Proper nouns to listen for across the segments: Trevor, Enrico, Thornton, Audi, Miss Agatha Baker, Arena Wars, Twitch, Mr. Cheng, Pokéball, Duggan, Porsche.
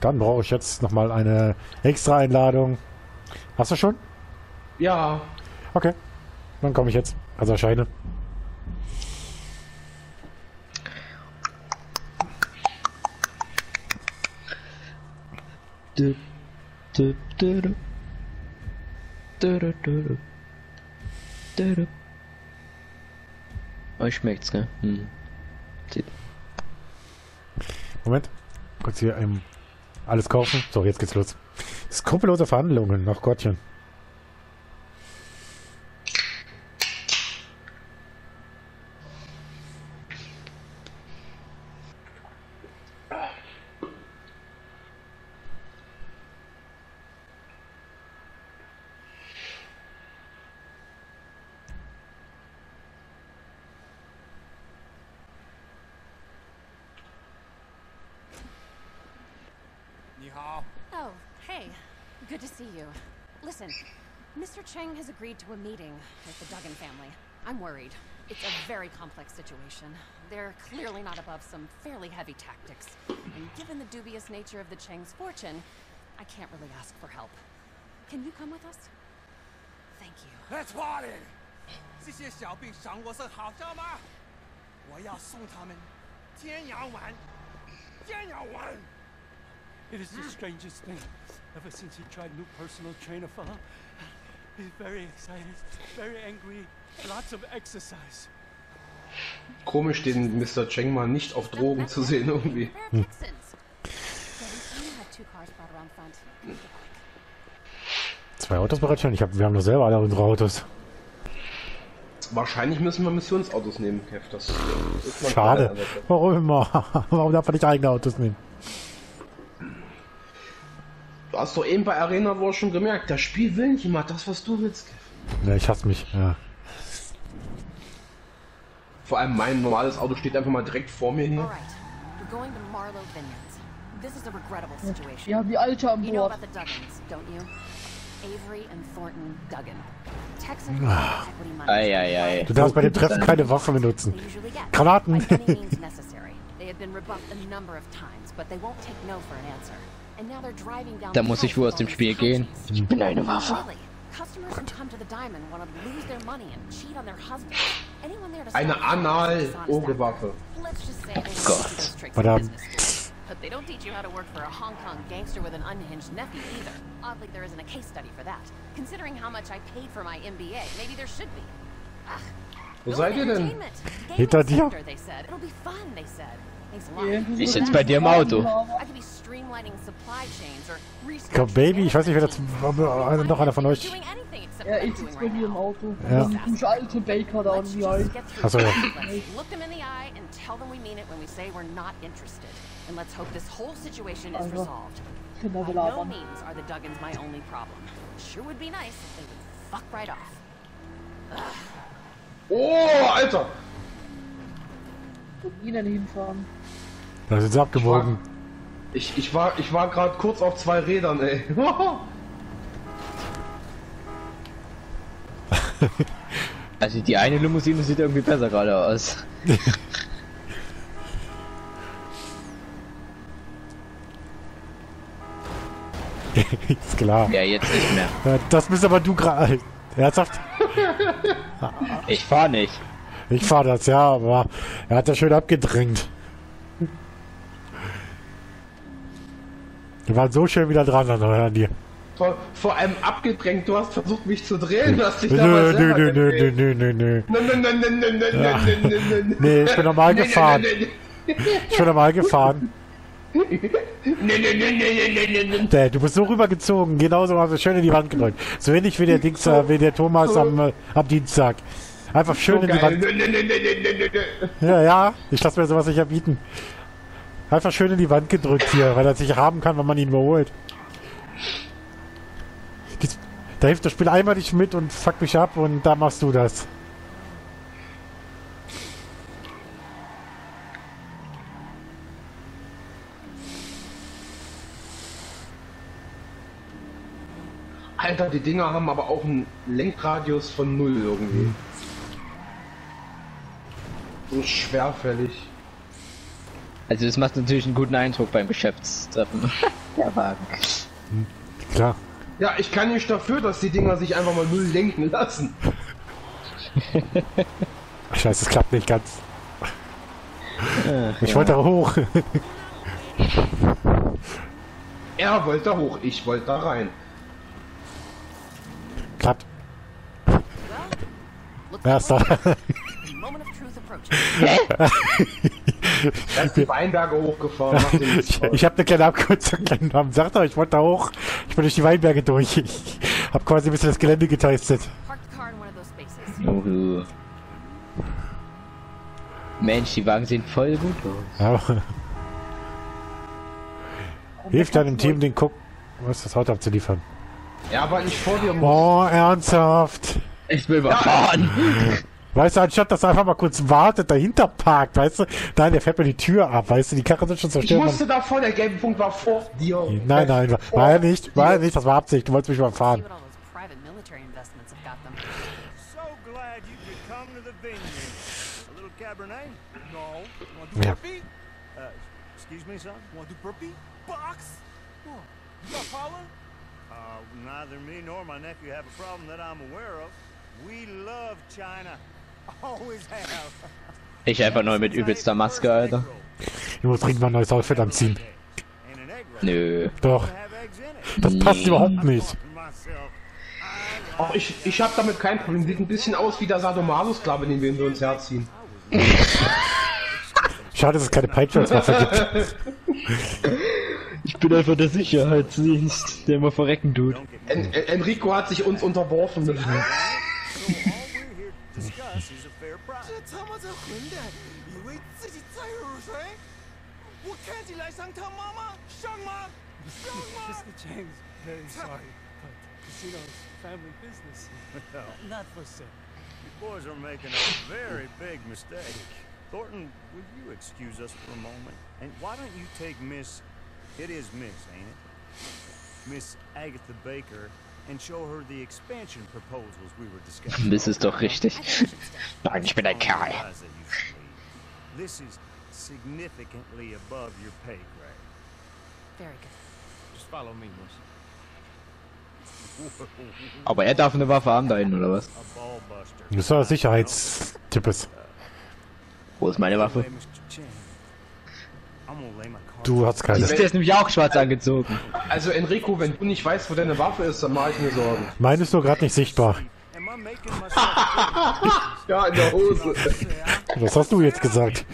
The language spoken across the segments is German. Dann brauche ich jetzt nochmal eine extra Einladung. Hast du schon? Ja. Okay. Dann komme ich jetzt. Also erscheine. Euch schmeckt's, gell? Hm. Moment. Kurz hier alles kaufen. So, jetzt geht's los. Skrupellose Verhandlungen. Ach Gottchen. Oh, hey. Good to see you. Listen, Mr. Cheng has agreed to a meeting with the Duggan family. I'm worried. It's a very complex situation. They're clearly not above some fairly heavy tactics. And given the dubious nature of the Cheng's fortune, I can't really ask for help. Can you come with us? Thank you. That's what it is. It is the strangest thing. Ever since he tried new personal trainer for her, he's very excited, very angry, lots of exercise. Komisch, den Mr. Cheng mal nicht auf Drogen zu sehen irgendwie. Zwei Autos bereitstellen? Wir haben doch selber alle unsere Autos. Wahrscheinlich müssen wir Missionsautos nehmen, Kev. Das ist man schade. Warum immer? Warum darf man nicht eigene Autos nehmen? Du hast doch eben bei Arena Wars schon gemerkt, das Spiel will nicht immer das, was du willst. Ja, ich hasse mich, ja. Vor allem mein normales Auto steht einfach mal direkt vor mir hin. Ja, die Alte am Bord. Du darfst bei dem Treffen keine Waffen benutzen. Granaten! Da muss ich wohl aus dem Spiel gehen. Ich bin eine Waffe. Eine Anal-Oge-Waffe. Oh Gott. Verdammt. Wo seid ihr denn? Hinter dir? Ich sitze bei dir im Auto. Komm, Baby, ich weiß nicht, wer dazu. Noch einer von euch. Ja, ich sitze bei dir im Auto. Ja. Die alte Baker da und die halt. Achso, ja. Oh, Alter! Ihn daneben fahren. Da sind sie abgewogen. Ich war gerade kurz auf zwei Rädern, ey. Also die eine Limousine sieht irgendwie besser gerade aus. Ist klar. Ja, jetzt nicht mehr. Das bist aber du gerade. Herzhaft? Ich fahr nicht. Ich fahr das, ja, aber er hat das schön abgedrängt. Wir waren so schön wieder dran an dir. Vor allem abgedrängt, du hast versucht mich zu drehen, hast dich dabei selber gedreht. Nö. Nee, ich bin normal gefahren. Ich bin normal gefahren. Nee, du bist so rübergezogen, genauso hast du schön in die Wand gedrückt. So ähnlich wie der Dings, wie der Thomas am Dienstag. Einfach schön so in die Wand. Ja, ich lasse mir sowas nicht erbieten. Einfach schön in die Wand gedrückt hier, weil er sich haben kann, wenn man ihn überholt. Da hilft das Spiel einmal nicht mit und fuck mich ab und da machst du das. Alter, die Dinger haben aber auch einen Lenkradius von 0 irgendwie. So schwerfällig. Also das macht natürlich einen guten Eindruck beim Geschäftstreffen. Der Wagen. Klar. Ja, ich kann nicht dafür, dass die Dinger sich einfach mal null lenken lassen. Scheiße, es klappt nicht ganz. Ach, ich wollte da hoch. Er wollte da hoch, ich wollte da rein. Klappt. Erster. Er ist die Weinberge hochgefahren. Ich habe eine kleine Abkürzung. Sagt doch, ich wollte da hoch. Ich bin durch die Weinberge durch. Ich habe quasi ein bisschen das Gelände getestet. Oh. Mensch, die Wagen sehen voll gut aus. Ja. Hilft deinem Team, den Cook, was das Auto abzuliefern. Ja, aber nicht vor dir. Boah, ernsthaft. Ich will überfahren. Ja. Weißt du, anstatt dass er einfach mal kurz wartet, dahinter parkt, weißt du? Nein, der fährt mir die Tür ab, weißt du? Die Karre sind schon zerstört. Ich wusste davor, der gelbe Punkt war vor dir. Nein, nein, war er nicht. War er nicht, das war Absicht. Du wolltest mich überfahren. Ja. Ich einfach neu mit übelster Maske, Alter. Ich muss dringend mal ein neues Outfit anziehen. Nö. Doch. Das passt überhaupt nicht. Auch ich hab damit kein Problem. Sieht ein bisschen aus wie der Sadomaso-Sklave, den wir ins Herz ziehen. Schade, dass es keine Peitschenwaffe gibt. Ich bin einfach der Sicherheitsdienst, der immer verrecken tut. Enrico hat sich uns unterworfen. Thornton, would you excuse us for a moment? And why don't you take Miss... It is Miss, ain't it? Miss Agatha Baker and show her the expansion proposals we were discussing. Das ist doch richtig. Nein, ich bin ein Kerl. This is significantly above your pay grade. Very good. Just follow me, Miss. Aber er darf eine Waffe haben da hinten, oder was? Das war Sicherheitstippes. Wo ist meine Waffe? Du hast keine. Der ist nämlich auch schwarz angezogen. Also Enrico, wenn du nicht weißt, wo deine Waffe ist, dann mache ich mir Sorgen. Meine ist nur gerade nicht sichtbar. Ja, in der Hose. Was hast du jetzt gesagt?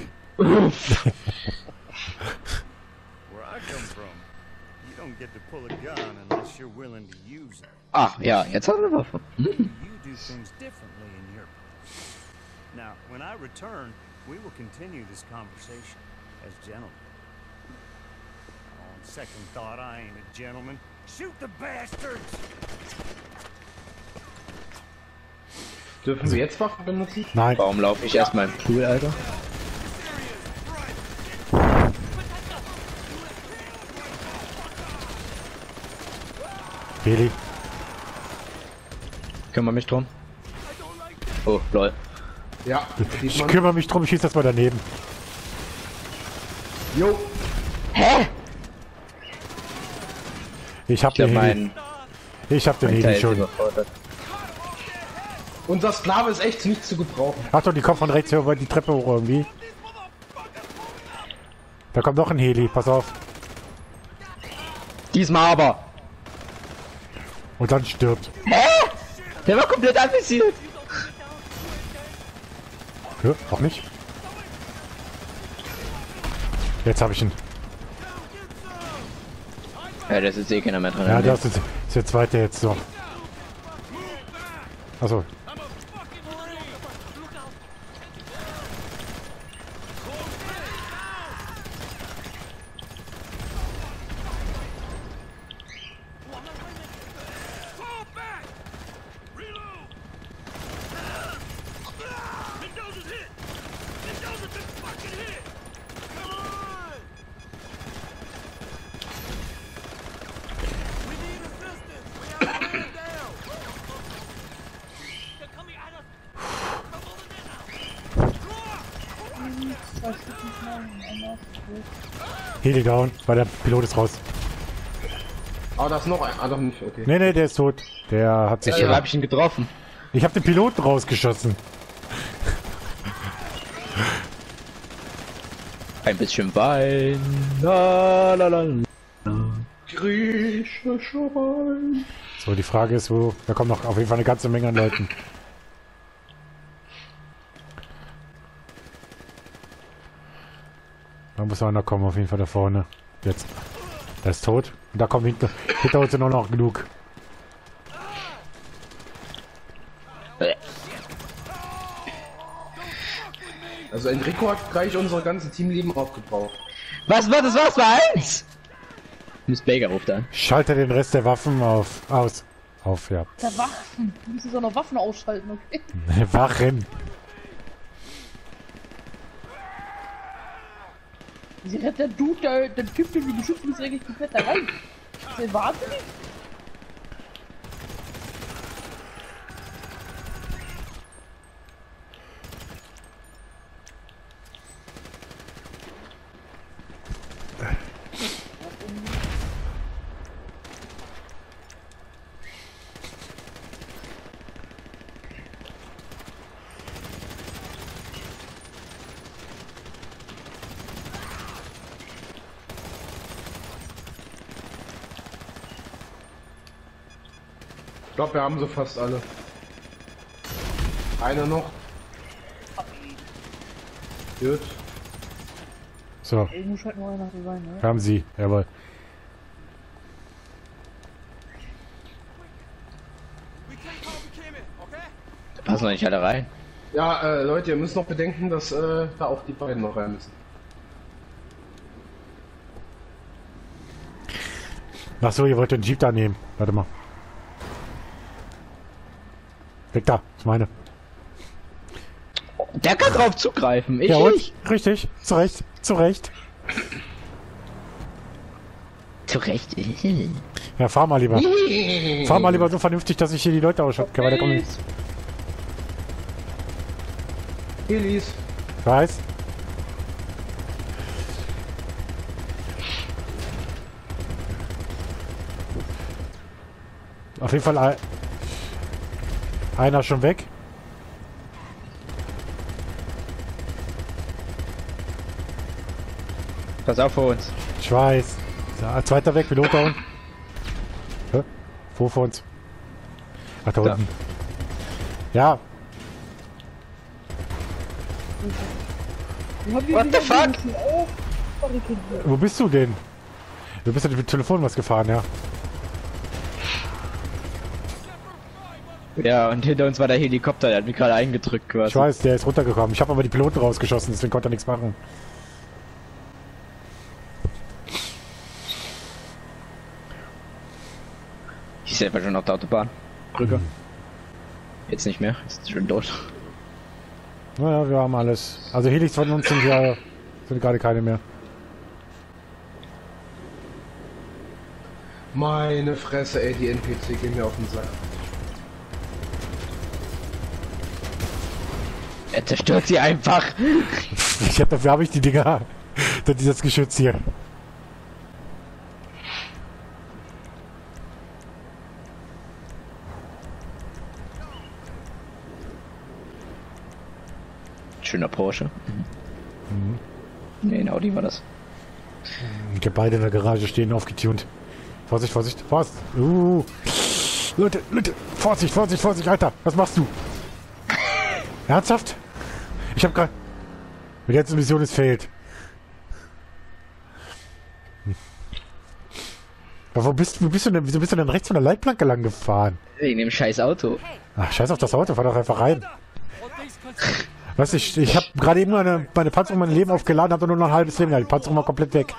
Ah, ja, jetzt hat er eine Waffe. Now, when I return, we will continue this conversation as gentlemen. On second thought, I ain't a gentleman. Shoot the bastards! Dürfen wir jetzt Waffen benutzen? Nein. Warum laufe ich erstmal im Pool, Alter? Billy. Kümmere mich drum. Oh, lol. Ja, ich kümmere mich drum, ich schieße das mal daneben. Jo. Hä? Ich hab den Heli schon. Unser Sklave ist echt nicht zu gebrauchen. Achtung, die kommt von rechts über die Treppe hoch irgendwie. Da kommt noch ein Heli, pass auf. Diesmal aber. Und dann stirbt. Hä? Der war komplett anvisiert. Ja, auch nicht. Jetzt habe ich ihn. Ja, das ist eh keiner mehr dran. Ja, das ist der zweite jetzt so. Achso. Heal down, weil der Pilot ist raus. Oh, da ist noch ein. Ah, doch nicht. Okay. Nee, der ist tot. Der hat sich schon... hab ich ihn getroffen. Ich hab den Piloten rausgeschossen. Ein bisschen Wein. La, la, la, la. Griechischer Wein. So, die Frage ist, wo... Da kommen noch auf jeden Fall eine ganze Menge an Leuten. Da muss einer kommen, auf jeden Fall da vorne. Jetzt. Der ist tot. Und da kommt hinter, hinter uns sind auch noch genug. Also Enrico hat gleich unsere ganze Teamleben aufgebraucht. Was war eins? Miss Baker ruft an. Schalte den Rest der Waffen aus, ja. Der Waffen? Du musst jetzt auch noch Waffen ausschalten, okay? Wachen. Sie rennt der Dude, der Typ, der mich geschützt, ist eigentlich komplett da rein. Ist der wahnsinnig? Ich glaube, wir haben sie fast alle. Einer noch. Gut. So. Ich muss halt nur einer sein, ne? Haben sie, jawohl. Da passen doch nicht alle rein. Ja, Leute, ihr müsst noch bedenken, dass da auch die beiden noch rein müssen. Ach so, ihr wollt den Jeep da nehmen. Warte mal. Weg da, ist meine. Der kann drauf zugreifen, ich nicht. Richtig, zu Recht. Ja, fahr mal lieber. Fahr mal lieber so vernünftig, dass ich hier die Leute ausschalte. Okay, weiter kommen. Elis. Weiß. Auf jeden Fall... Einer schon weg. Pass auf vor uns. Ich weiß. Ja, zweiter weg, Pilot down. Hä? Wo vor uns? Ach, da unten. Ja. What the fuck? Wo bist du denn? Du bist ja mit dem Telefon was gefahren, ja. Ja, und hinter uns war der Helikopter, der hat mich gerade eingedrückt quasi. Ich weiß, der ist runtergekommen. Ich habe aber die Piloten rausgeschossen, deswegen konnte er nichts machen. Ich selber schon auf der Autobahn. Brücke. Jetzt nicht mehr, jetzt ist schon tot. Naja, wir haben alles. Also Helix von uns sind gerade keine mehr. Meine Fresse, ey, die NPC gehen mir auf den Sack. Er zerstört sie einfach. Dafür habe ich die Dinger. Das ist das Geschütz hier. Schöner Porsche. Nee, ein Audi war das. Ich habe beide in der Garage stehen, aufgetunt. Vorsicht, Vorsicht, Vorsicht. Leute, Vorsicht, Alter. Was machst du? Ernsthaft? Ich hab grad... Die letzte Mission ist failed. Aber wo bist du denn? Wieso bist du denn rechts von der Leitplanke lang gefahren? Wegen dem scheiß Auto. Ach, scheiß auf das Auto, fahr doch einfach rein. Weißt du, ich hab gerade eben meine Panzerung mein Leben aufgeladen, hab nur noch ein halbes Leben gehabt. Die Panzerung war komplett weg.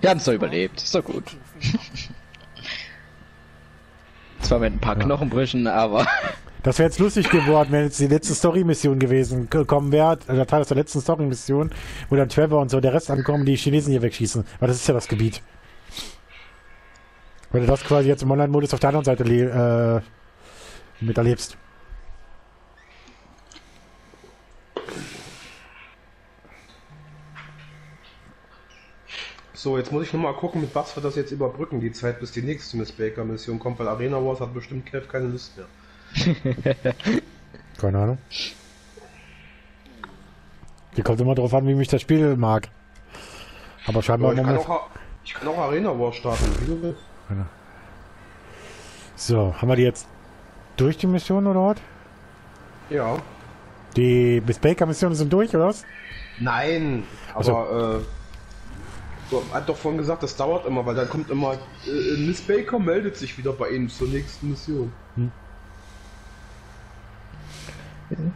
Wir haben's doch überlebt, ist doch gut. Zwar mit ein paar Knochenbrüchen, aber... Das wäre jetzt lustig geworden, wenn jetzt die letzte Story-Mission gewesen gekommen wäre. Der Teil aus der letzten Story-Mission, wo dann Trevor und so der Rest ankommen, die Chinesen hier wegschießen. Weil das ist ja das Gebiet. Wenn du das quasi jetzt im Online-Modus auf der anderen Seite miterlebst. So, jetzt muss ich nochmal gucken, mit was wir das jetzt überbrücken, die Zeit, bis die nächste Miss Baker Mission kommt, weil Arena Wars hat bestimmt Kev keine Lust mehr. Keine Ahnung. Die kommt immer drauf an, wie mich das Spiel mag. Aber scheinbar... Ja, ich kann auch Arena Wars starten, wie du willst. So, haben wir die jetzt durch die Mission oder was? Ja. Die Miss Baker Missionen sind durch, oder was? Nein, aber... Also, so, hat doch vorhin gesagt, das dauert immer, weil dann kommt immer Miss Baker meldet sich wieder bei Ihnen zur nächsten Mission. Hm.